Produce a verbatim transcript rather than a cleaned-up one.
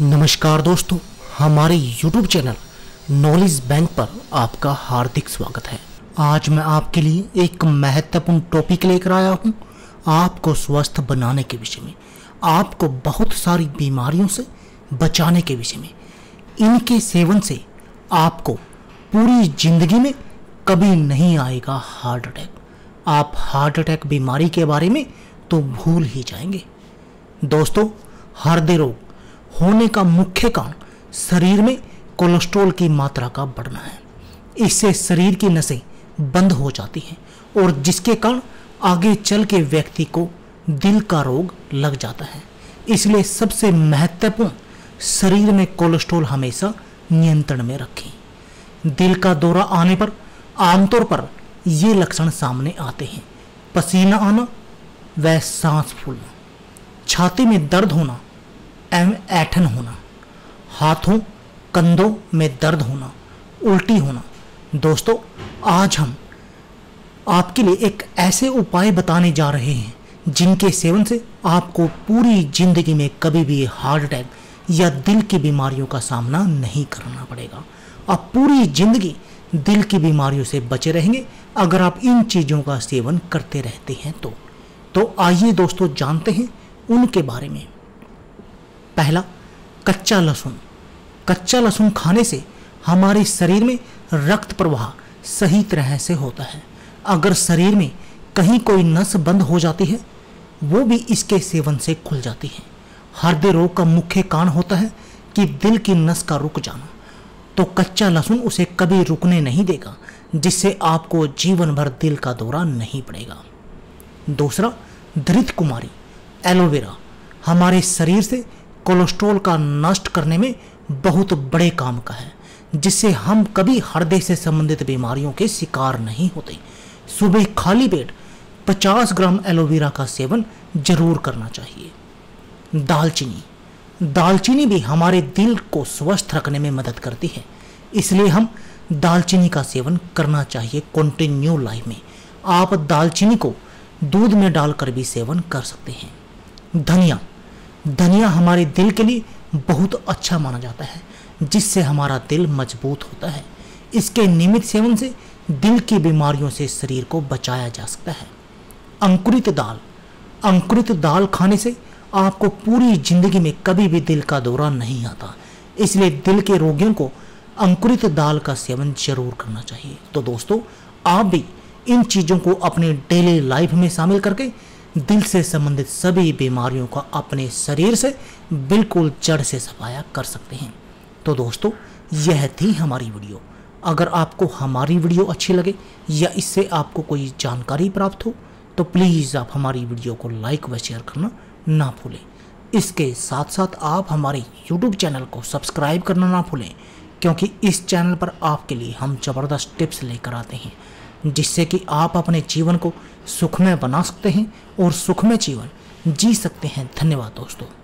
नमस्कार दोस्तों, हमारे YouTube चैनल नॉलेज बैंक पर आपका हार्दिक स्वागत है। आज मैं आपके लिए एक महत्वपूर्ण टॉपिक लेकर आया हूँ आपको स्वस्थ बनाने के विषय में, आपको बहुत सारी बीमारियों से बचाने के विषय में। इनके सेवन से आपको पूरी ज़िंदगी में कभी नहीं आएगा हार्ट अटैक। आप हार्ट अटैक बीमारी के बारे में तो भूल ही जाएंगे। दोस्तों, हृदय रोग होने का मुख्य कारण शरीर में कोलेस्टेरॉल की मात्रा का बढ़ना है। इससे शरीर की नसें बंद हो जाती हैं और जिसके कारण आगे चल के व्यक्ति को दिल का रोग लग जाता है। इसलिए सबसे महत्वपूर्ण शरीर में कोलेस्टेरॉल हमेशा नियंत्रण में रखें। दिल का दौरा आने पर आमतौर पर ये लक्षण सामने आते हैं: पसीना आना व सांस फूलना, छाती में दर्द होना एवं ऐंठन होना, हाथों कंधों में दर्द होना, उल्टी होना। दोस्तों, आज हम आपके लिए एक ऐसे उपाय बताने जा रहे हैं जिनके सेवन से आपको पूरी ज़िंदगी में कभी भी हार्ट अटैक या दिल की बीमारियों का सामना नहीं करना पड़ेगा। आप पूरी ज़िंदगी दिल की बीमारियों से बचे रहेंगे अगर आप इन चीज़ों का सेवन करते रहते हैं। तो, तो आइए दोस्तों जानते हैं उनके बारे में। पहला, कच्चा लहसुन। कच्चा लहसुन खाने से हमारे शरीर में रक्त प्रवाह सही तरह से होता है। अगर शरीर में कहीं कोई नस बंद हो जाती है वो भी इसके सेवन से खुल जाती है। हृदय रोग का मुख्य कारण होता है कि दिल की नस का रुक जाना, तो कच्चा लहसुन उसे कभी रुकने नहीं देगा, जिससे आपको जीवन भर दिल का दौरा नहीं पड़ेगा। दूसरा, घृतकुमारी एलोवेरा हमारे शरीर से कोलेस्ट्रॉल का नष्ट करने में बहुत बड़े काम का है, जिससे हम कभी हृदय से संबंधित बीमारियों के शिकार नहीं होते। सुबह खाली पेट पचास ग्राम एलोवेरा का सेवन जरूर करना चाहिए। दालचीनी दालचीनी भी हमारे दिल को स्वस्थ रखने में मदद करती है, इसलिए हम दालचीनी का सेवन करना चाहिए कंटिन्यू लाइफ में। आप दालचीनी को दूध में डालकर भी सेवन कर सकते हैं। धनिया धनिया हमारे दिल के लिए बहुत अच्छा माना जाता है, जिससे हमारा दिल मजबूत होता है। इसके नियमित सेवन से दिल की बीमारियों से शरीर को बचाया जा सकता है। अंकुरित दाल अंकुरित दाल खाने से आपको पूरी ज़िंदगी में कभी भी दिल का दौरा नहीं आता, इसलिए दिल के रोगियों को अंकुरित दाल का सेवन जरूर करना चाहिए। तो दोस्तों, आप भी इन चीज़ों को अपने डेली लाइफ में शामिल करके दिल से संबंधित सभी बीमारियों का अपने शरीर से बिल्कुल जड़ से सफाया कर सकते हैं। तो दोस्तों, यह थी हमारी वीडियो। अगर आपको हमारी वीडियो अच्छी लगे या इससे आपको कोई जानकारी प्राप्त हो तो प्लीज़ आप हमारी वीडियो को लाइक व शेयर करना ना भूलें। इसके साथ साथ आप हमारे यूट्यूब चैनल को सब्सक्राइब करना ना भूलें, क्योंकि इस चैनल पर आपके लिए हम ज़बरदस्त टिप्स लेकर आते हैं, जिससे कि आप अपने जीवन को सुखमय बना सकते हैं और सुखमय जीवन जी सकते हैं। धन्यवाद दोस्तों।